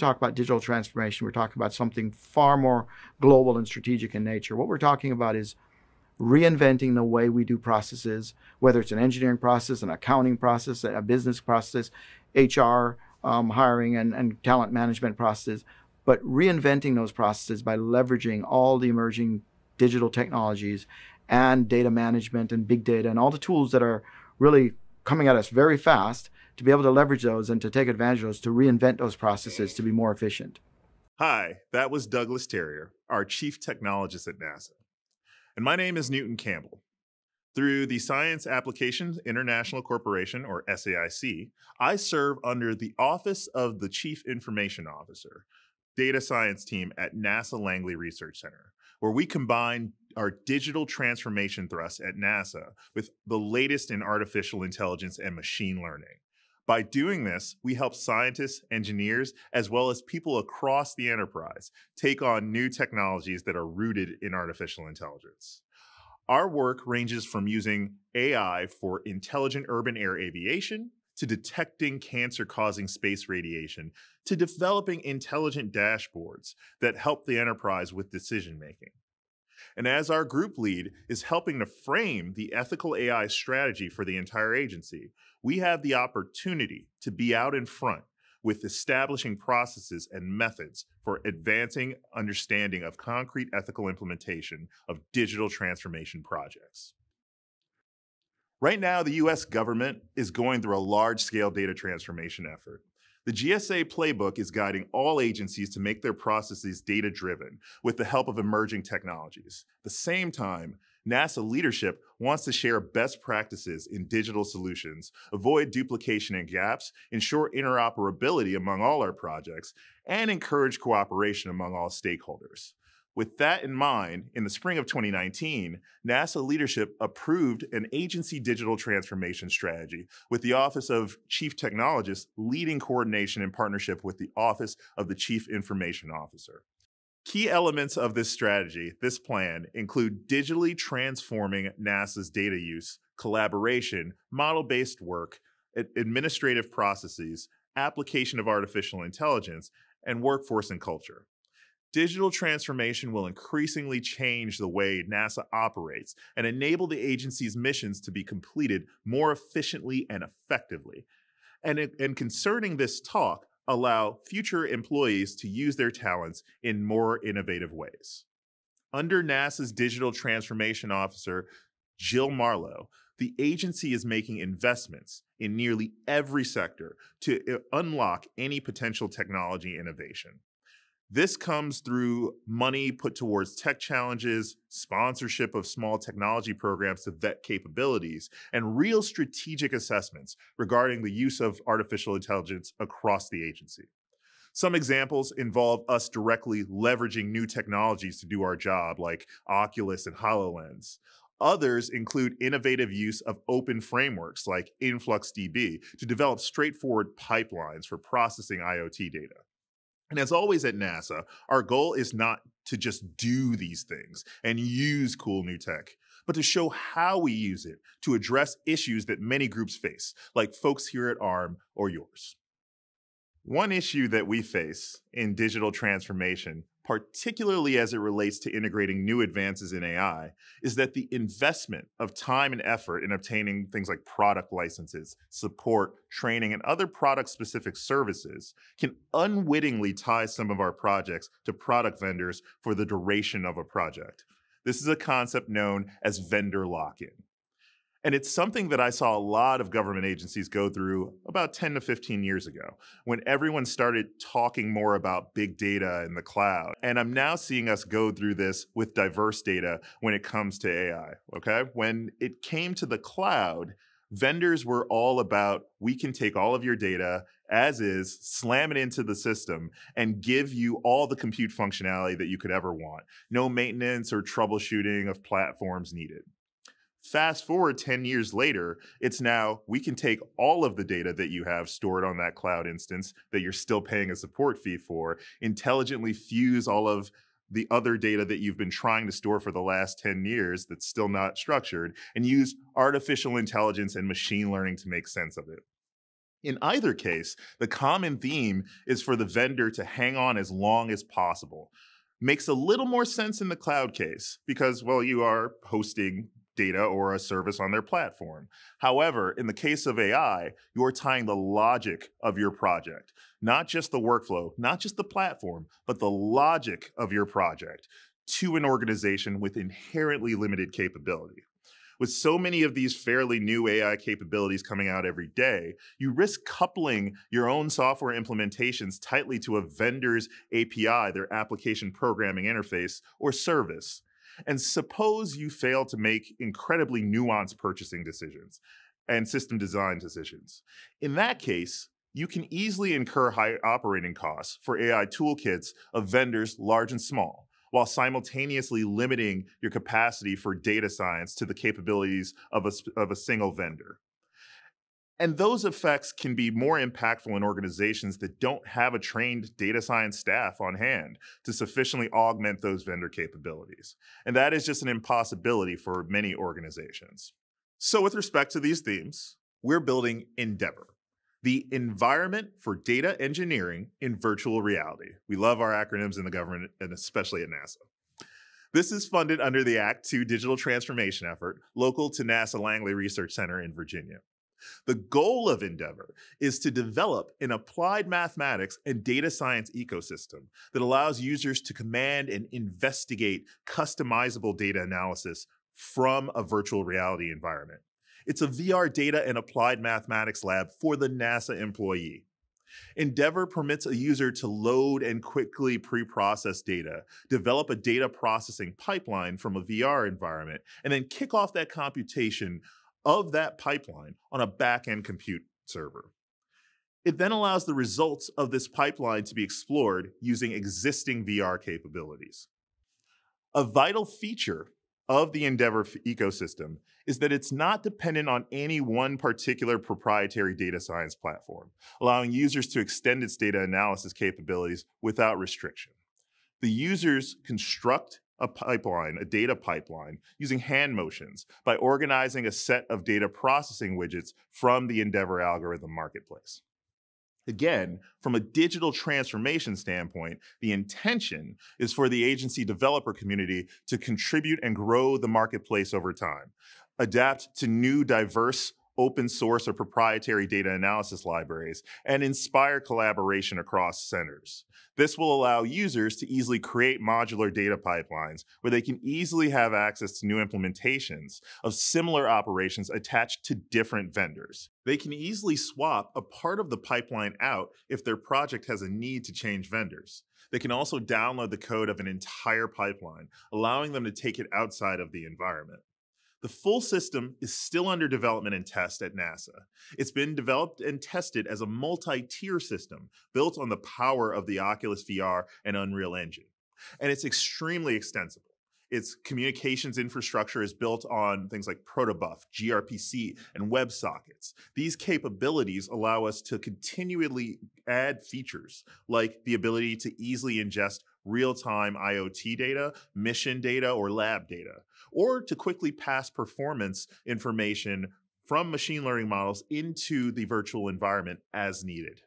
talk about digital transformation, we're talking about something far more global and strategic in nature. What we're talking about is reinventing the way we do processes, whether it's an engineering process, an accounting process, a business process, HR, hiring and talent management processes, but reinventing those processes by leveraging all the emerging digital technologies and data management and big data and all the tools that are really coming at us very fast, to be able to leverage those and to take advantage of those, to reinvent those processes to be more efficient. Hi, that was Douglas Terrier, our chief technologist at NASA. And my name is Newton Campbell. Through the Science Applications International Corporation, or SAIC, I serve under the Office of the Chief Information Officer, data science team at NASA Langley Research Center, where we combine our digital transformation thrust at NASA with the latest in artificial intelligence and machine learning. By doing this, we help scientists, engineers, as well as people across the enterprise take on new technologies that are rooted in artificial intelligence. Our work ranges from using AI for intelligent urban air aviation, to detecting cancer-causing space radiation, to developing intelligent dashboards that help the enterprise with decision-making. And as our group lead is helping to frame the ethical AI strategy for the entire agency, we have the opportunity to be out in front with establishing processes and methods for advancing understanding of concrete ethical implementation of digital transformation projects. Right now, the US government is going through a large-scale data transformation effort. The GSA playbook is guiding all agencies to make their processes data-driven with the help of emerging technologies. At the same time, NASA leadership wants to share best practices in digital solutions, avoid duplication and gaps, ensure interoperability among all our projects, and encourage cooperation among all stakeholders. With that in mind, in the spring of 2019, NASA leadership approved an agency digital transformation strategy with the Office of Chief Technologist leading coordination in partnership with the Office of the Chief Information Officer. Key elements of this strategy, this plan, include digitally transforming NASA's data use, collaboration, model-based work, administrative processes, application of artificial intelligence, and workforce and culture. Digital transformation will increasingly change the way NASA operates and enable the agency's missions to be completed more efficiently and effectively. And concerning this talk, allow future employees to use their talents in more innovative ways. Under NASA's Digital Transformation Officer, Jill Marlowe, the agency is making investments in nearly every sector to unlock any potential technology innovation. This comes through money put towards tech challenges, sponsorship of small technology programs to vet capabilities, and real strategic assessments regarding the use of artificial intelligence across the agency. Some examples involve us directly leveraging new technologies to do our job, like Oculus and HoloLens. Others include innovative use of open frameworks like InfluxDB to develop straightforward pipelines for processing IoT data. And as always at NASA, our goal is not to just do these things and use cool new tech, but to show how we use it to address issues that many groups face, like folks here at ARM or yours. One issue that we face in digital transformation, particularly as it relates to integrating new advances in AI, is that the investment of time and effort in obtaining things like product licenses, support, training, and other product-specific services can unwittingly tie some of our projects to product vendors for the duration of a project. This is a concept known as vendor lock-in. And it's something that I saw a lot of government agencies go through about 10 to 15 years ago, when everyone started talking more about big data and the cloud. And I'm now seeing us go through this with diverse data when it comes to AI, okay? When it came to the cloud, vendors were all about, we can take all of your data as is, slam it into the system, and give you all the compute functionality that you could ever want. No maintenance or troubleshooting of platforms needed. Fast forward 10 years later, it's now we can take all of the data that you have stored on that cloud instance that you're still paying a support fee for, intelligently fuse all of the other data that you've been trying to store for the last 10 years that's still not structured, and use artificial intelligence and machine learning to make sense of it. In either case, the common theme is for the vendor to hang on as long as possible. Makes a little more sense in the cloud case because, well, you are hosting data or a service on their platform. However, in the case of AI, you're tying the logic of your project, not just the workflow, not just the platform, but the logic of your project to an organization with inherently limited capability. With so many of these fairly new AI capabilities coming out every day, you risk coupling your own software implementations tightly to a vendor's API, their application programming interface or service. And suppose you fail to make incredibly nuanced purchasing decisions and system design decisions. In that case, you can easily incur high operating costs for AI toolkits of vendors large and small, while simultaneously limiting your capacity for data science to the capabilities of a single vendor. And those effects can be more impactful in organizations that don't have a trained data science staff on hand to sufficiently augment those vendor capabilities. And that is just an impossibility for many organizations. So with respect to these themes, we're building EnDEVR, the environment for data engineering in virtual reality. We love our acronyms in the government and especially at NASA. This is funded under the Act II digital transformation effort, local to NASA Langley Research Center in Virginia. The goal of EnDEVR is to develop an applied mathematics and data science ecosystem that allows users to command and investigate customizable data analysis from a virtual reality environment. It's a VR data and applied mathematics lab for the NASA employee. EnDEVR permits a user to load and quickly pre-process data, develop a data processing pipeline from a VR environment, and then kick off that computation of that pipeline on a back-end compute server. It then allows the results of this pipeline to be explored using existing VR capabilities. A vital feature of the EnDEVR ecosystem is that it's not dependent on any one particular proprietary data science platform, allowing users to extend its data analysis capabilities without restriction. The users construct a pipeline, a data pipeline, using hand motions by organizing a set of data processing widgets from the EnDEVR algorithm marketplace. Again, from a digital transformation standpoint, the intention is for the agency developer community to contribute and grow the marketplace over time, adapt to new, diverse, open source or proprietary data analysis libraries, and inspire collaboration across centers. This will allow users to easily create modular data pipelines where they can easily have access to new implementations of similar operations attached to different vendors. They can easily swap a part of the pipeline out if their project has a need to change vendors. They can also download the code of an entire pipeline, allowing them to take it outside of the environment. The full system is still under development and test at NASA. It's been developed and tested as a multi-tier system built on the power of the Oculus VR and Unreal Engine. And it's extremely extensible. Its communications infrastructure is built on things like protobuf, gRPC, and WebSockets. These capabilities allow us to continually add features like the ability to easily ingest real-time IoT data, mission data, or lab data, or to quickly pass performance information from machine learning models into the virtual environment as needed.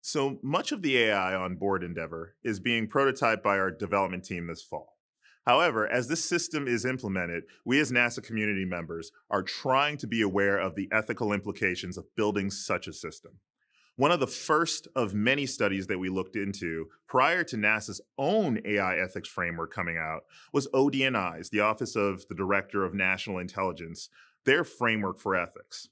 So much of the AI on board EnDEVR is being prototyped by our development team this fall. However, as this system is implemented, we as NASA community members are trying to be aware of the ethical implications of building such a system. One of the first of many studies that we looked into prior to NASA's own AI ethics framework coming out was ODNI's, the Office of the Director of National Intelligence, their framework for ethics.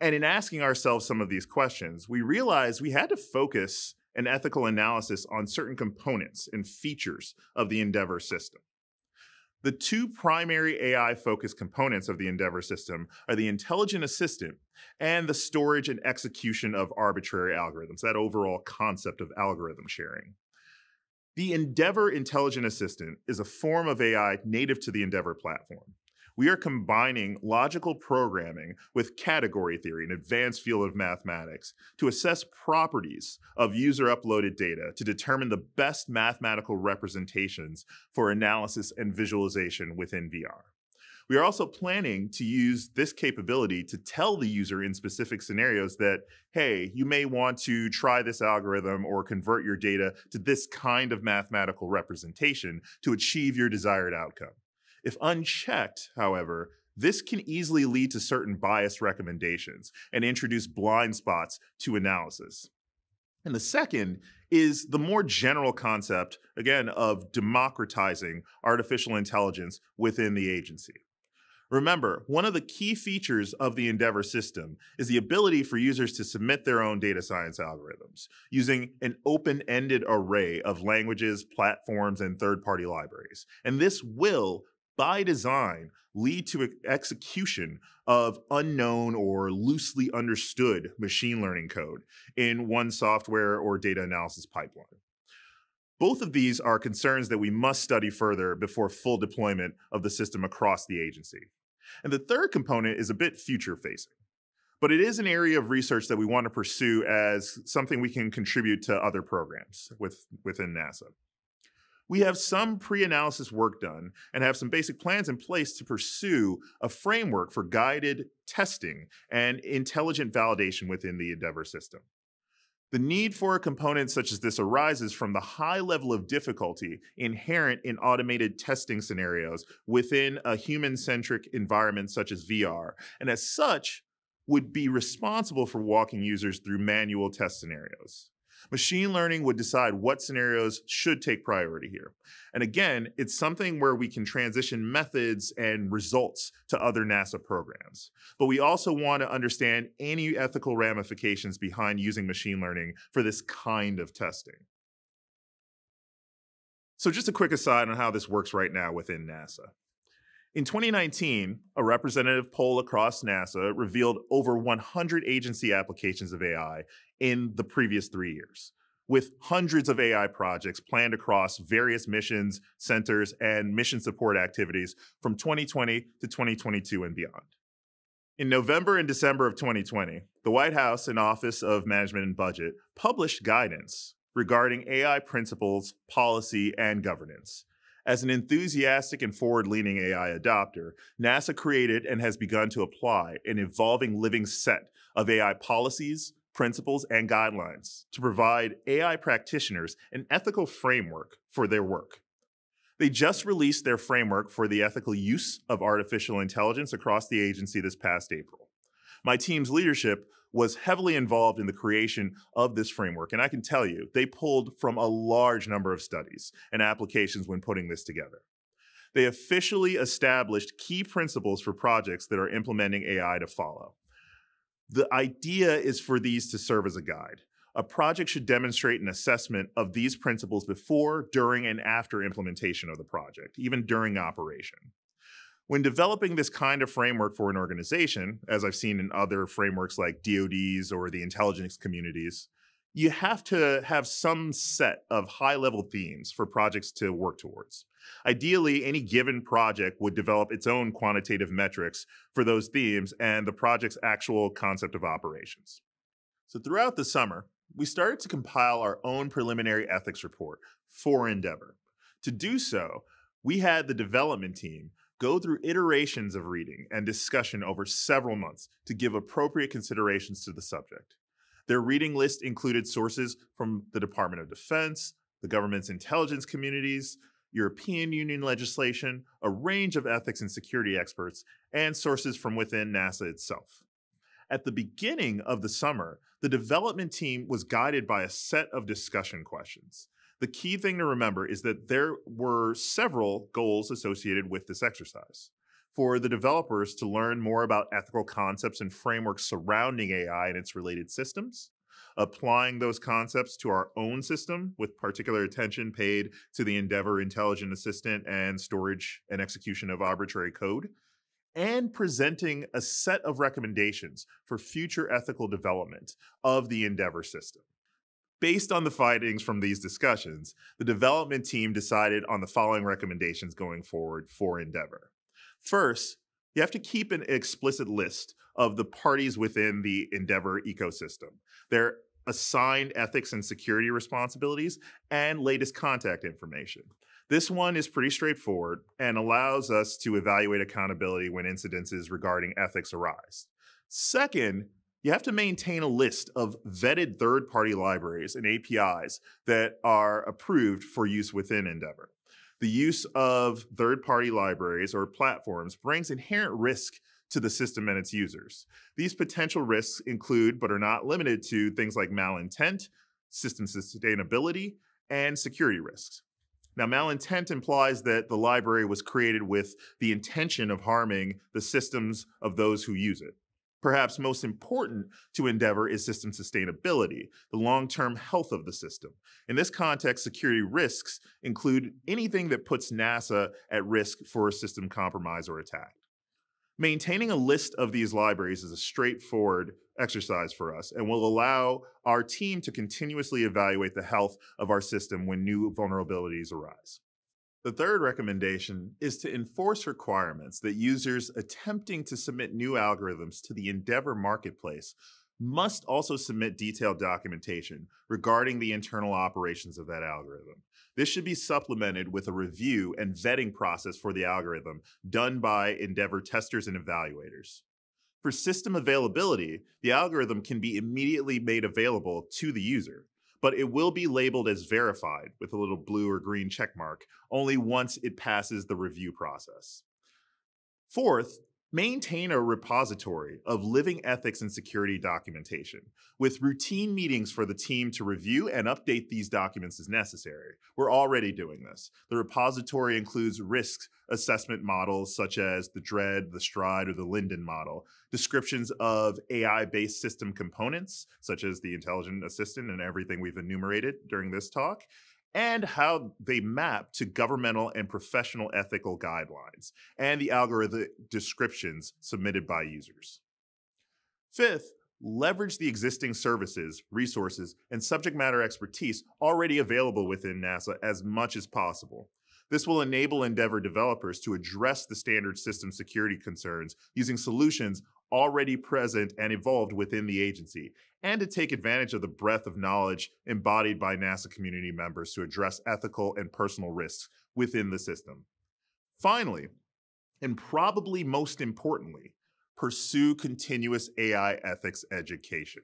And in asking ourselves some of these questions, we realized we had to focus an ethical analysis on certain components and features of the EnDEVR system. The two primary AI-focused components of the EnDEVR system are the intelligent assistant and the storage and execution of arbitrary algorithms, that overall concept of algorithm sharing. The EnDEVR intelligent assistant is a form of AI native to the EnDEVR platform. We are combining logical programming with category theory, an advanced field of mathematics, to assess properties of user-uploaded data to determine the best mathematical representations for analysis and visualization within VR. We are also planning to use this capability to tell the user in specific scenarios that, hey, you may want to try this algorithm or convert your data to this kind of mathematical representation to achieve your desired outcome. If unchecked, however, this can easily lead to certain biased recommendations and introduce blind spots to analysis. And the second is the more general concept, again, of democratizing artificial intelligence within the agency. Remember, one of the key features of the EnDEVR system is the ability for users to submit their own data science algorithms using an open-ended array of languages, platforms, and third-party libraries. And this will, by design, lead to execution of unknown or loosely understood machine learning code in one software or data analysis pipeline. Both of these are concerns that we must study further before full deployment of the system across the agency. And the third component is a bit future-facing, but it is an area of research that we want to pursue as something we can contribute to other programs within NASA. We have some pre-analysis work done and have some basic plans in place to pursue a framework for guided testing and intelligent validation within the EnDEVR system. The need for a component such as this arises from the high level of difficulty inherent in automated testing scenarios within a human-centric environment such as VR, and as such, would be responsible for walking users through manual test scenarios. Machine learning would decide what scenarios should take priority here. And again, it's something where we can transition methods and results to other NASA programs. But we also want to understand any ethical ramifications behind using machine learning for this kind of testing. So just a quick aside on how this works right now within NASA. In 2019, a representative poll across NASA revealed over 100 agency applications of AI in the previous 3 years, with hundreds of AI projects planned across various missions, centers, and mission support activities from 2020 to 2022 and beyond. In November and December of 2020, the White House and Office of Management and Budget published guidance regarding AI principles, policy, and governance. As an enthusiastic and forward-leaning AI adopter, NASA created and has begun to apply an evolving living set of AI policies, principles, and guidelines to provide AI practitioners an ethical framework for their work. They just released their framework for the ethical use of artificial intelligence across the agency this past April. My team's leadership was heavily involved in the creation of this framework, and I can tell you, they pulled from a large number of studies and applications when putting this together. They officially established key principles for projects that are implementing AI to follow. The idea is for these to serve as a guide. A project should demonstrate an assessment of these principles before, during, and after implementation of the project, even during operation. When developing this kind of framework for an organization, as I've seen in other frameworks like DoD's or the intelligence communities, you have to have some set of high-level themes for projects to work towards. Ideally, any given project would develop its own quantitative metrics for those themes and the project's actual concept of operations. So throughout the summer, we started to compile our own preliminary ethics report for EnDEVR. To do so, we had the development team go through iterations of reading and discussion over several months to give appropriate considerations to the subject. Their reading list included sources from the Department of Defense, the government's intelligence communities, European Union legislation, a range of ethics and security experts, and sources from within NASA itself. At the beginning of the summer, the development team was guided by a set of discussion questions. The key thing to remember is that there were several goals associated with this exercise. For the developers to learn more about ethical concepts and frameworks surrounding AI and its related systems, applying those concepts to our own system with particular attention paid to the EnDEVR Intelligent Assistant and storage and execution of arbitrary code, and presenting a set of recommendations for future ethical development of the EnDEVR system. Based on the findings from these discussions, the development team decided on the following recommendations going forward for EnDEVR. First, you have to keep an explicit list of the parties within the EnDEVR ecosystem, their assigned ethics and security responsibilities, and latest contact information. This one is pretty straightforward and allows us to evaluate accountability when incidences regarding ethics arise. Second, you have to maintain a list of vetted third-party libraries and APIs that are approved for use within EnDEVR. The use of third-party libraries or platforms brings inherent risk to the system and its users. These potential risks include, but are not limited to, things like malintent, system sustainability, and security risks. Now, malintent implies that the library was created with the intention of harming the systems of those who use it. Perhaps most important to EnDEVR is system sustainability, the long-term health of the system. In this context, security risks include anything that puts NASA at risk for a system compromise or attack. Maintaining a list of these libraries is a straightforward exercise for us and will allow our team to continuously evaluate the health of our system when new vulnerabilities arise. The third recommendation is to enforce requirements that users attempting to submit new algorithms to the EnDEVR marketplace must also submit detailed documentation regarding the internal operations of that algorithm. This should be supplemented with a review and vetting process for the algorithm done by EnDEVR testers and evaluators. For system availability, the algorithm can be immediately made available to the user, but it will be labeled as verified with a little blue or green check mark only once it passes the review process. Fourth, maintain a repository of living ethics and security documentation with routine meetings for the team to review and update these documents as necessary. We're already doing this. The repository includes risk assessment models such as the DREAD, the STRIDE, or the Linden model, descriptions of AI-based system components such as the intelligent assistant and everything we've enumerated during this talk, and how they map to governmental and professional ethical guidelines, and the algorithmic descriptions submitted by users. Fifth, leverage the existing services, resources, and subject matter expertise already available within NASA as much as possible. This will enable EnDEVR developers to address the standard system security concerns using solutions already present and evolved within the agency, and to take advantage of the breadth of knowledge embodied by NASA community members to address ethical and personal risks within the system. Finally, and probably most importantly, pursue continuous AI ethics education.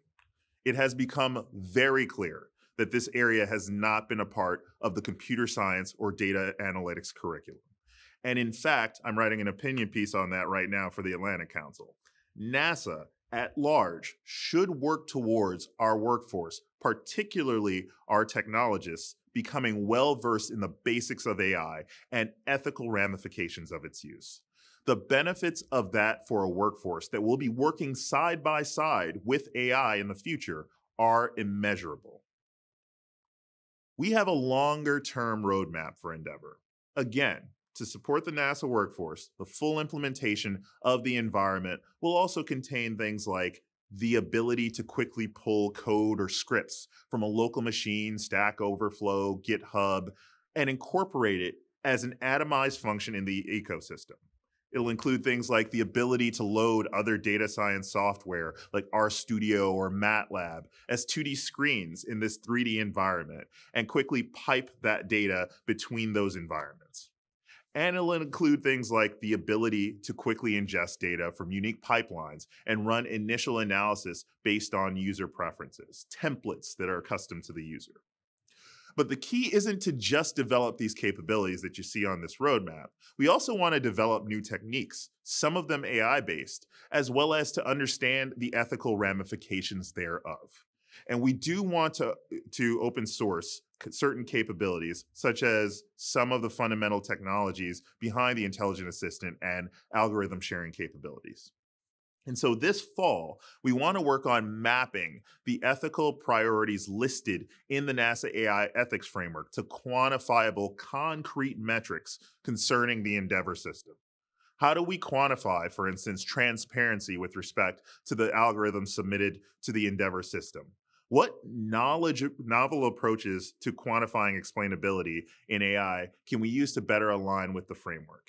It has become very clear that this area has not been a part of the computer science or data analytics curriculum. And in fact, I'm writing an opinion piece on that right now for the Atlantic Council. NASA, at large, should work towards our workforce, particularly our technologists, becoming well-versed in the basics of AI and ethical ramifications of its use. The benefits of that for a workforce that will be working side by side with AI in the future are immeasurable. We have a longer-term roadmap for EnDEVR. Again, to support the NASA workforce, the full implementation of the environment will also contain things like the ability to quickly pull code or scripts from a local machine, Stack Overflow, GitHub, and incorporate it as an atomized function in the ecosystem. It'll include things like the ability to load other data science software like RStudio or MATLAB as 2D screens in this 3D environment and quickly pipe that data between those environments. And it'll include things like the ability to quickly ingest data from unique pipelines and run initial analysis based on user preferences, templates that are accustomed to the user. But the key isn't to just develop these capabilities that you see on this roadmap. We also want to develop new techniques, some of them AI-based, as well as to understand the ethical ramifications thereof. And we do want to open source certain capabilities, such as some of the fundamental technologies behind the intelligent assistant and algorithm sharing capabilities. And so this fall, we want to work on mapping the ethical priorities listed in the NASA AI ethics framework to quantifiable concrete metrics concerning the EnDEVR system. How do we quantify, for instance, transparency with respect to the algorithms submitted to the EnDEVR system? What novel approaches to quantifying explainability in AI can we use to better align with the framework?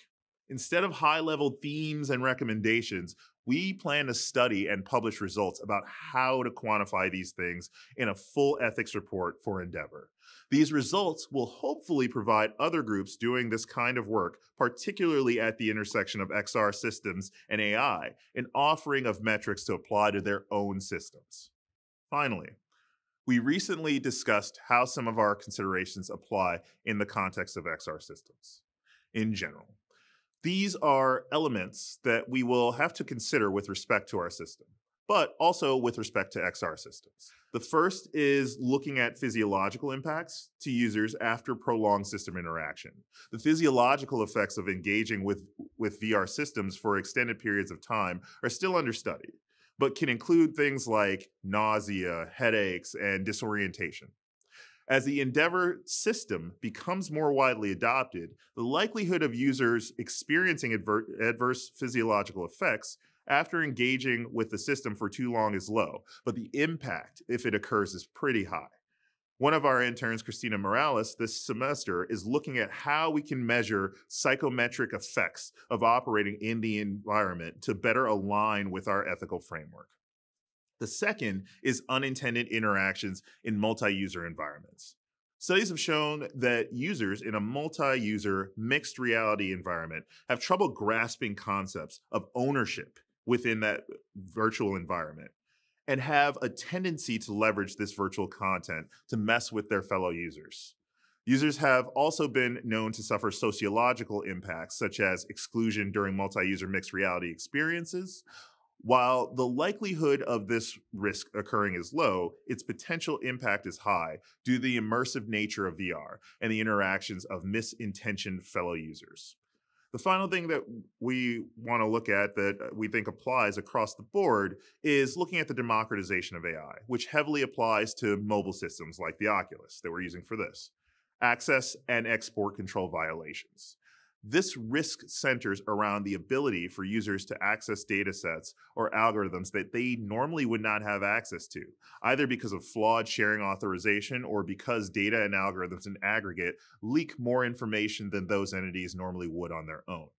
Instead of high-level themes and recommendations, we plan to study and publish results about how to quantify these things in a full ethics report for EnDEVR. These results will hopefully provide other groups doing this kind of work, particularly at the intersection of XR systems and AI, an offering of metrics to apply to their own systems. Finally, we recently discussed how some of our considerations apply in the context of XR systems in general. These are elements that we will have to consider with respect to our system, but also with respect to XR systems. The first is looking at physiological impacts to users after prolonged system interaction. The physiological effects of engaging with VR systems for extended periods of time are still understudied, but can include things like nausea, headaches, and disorientation. As the EnDEVR system becomes more widely adopted, the likelihood of users experiencing adverse physiological effects after engaging with the system for too long is low, but the impact, if it occurs, is pretty high. One of our interns, Christina Morales, this semester is looking at how we can measure psychometric effects of operating in the environment to better align with our ethical framework. The second is unintended interactions in multi-user environments. Studies have shown that users in a multi-user mixed reality environment have trouble grasping concepts of ownership within that virtual environment and have a tendency to leverage this virtual content to mess with their fellow users. Users have also been known to suffer sociological impacts, such as exclusion during multi-user mixed reality experiences. While the likelihood of this risk occurring is low, its potential impact is high due to the immersive nature of VR and the interactions of misintentioned fellow users. The final thing that we want to look at that we think applies across the board is looking at the democratization of AI, which heavily applies to mobile systems like the Oculus that we're using for this. Access and export control violations. This risk centers around the ability for users to access data sets or algorithms that they normally would not have access to, either because of flawed sharing authorization or because data and algorithms in aggregate leak more information than those entities normally would on their own.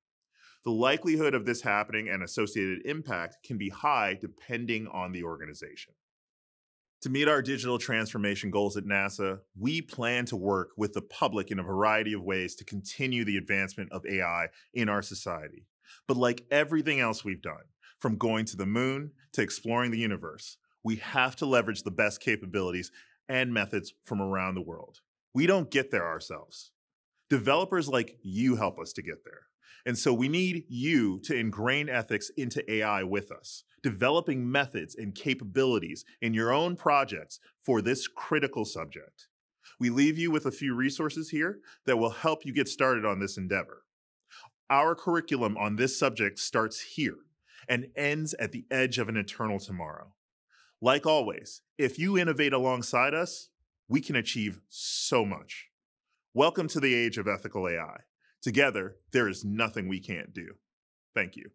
The likelihood of this happening and associated impact can be high depending on the organization. To meet our digital transformation goals at NASA, we plan to work with the public in a variety of ways to continue the advancement of AI in our society. But like everything else we've done, from going to the moon to exploring the universe, we have to leverage the best capabilities and methods from around the world. We don't get there ourselves. Developers like you help us to get there. And so we need you to ingrain ethics into AI with us, developing methods and capabilities in your own projects for this critical subject. We leave you with a few resources here that will help you get started on this endeavor. Our curriculum on this subject starts here and ends at the edge of an eternal tomorrow. Like always, if you innovate alongside us, we can achieve so much. Welcome to the age of ethical AI. Together, there is nothing we can't do. Thank you.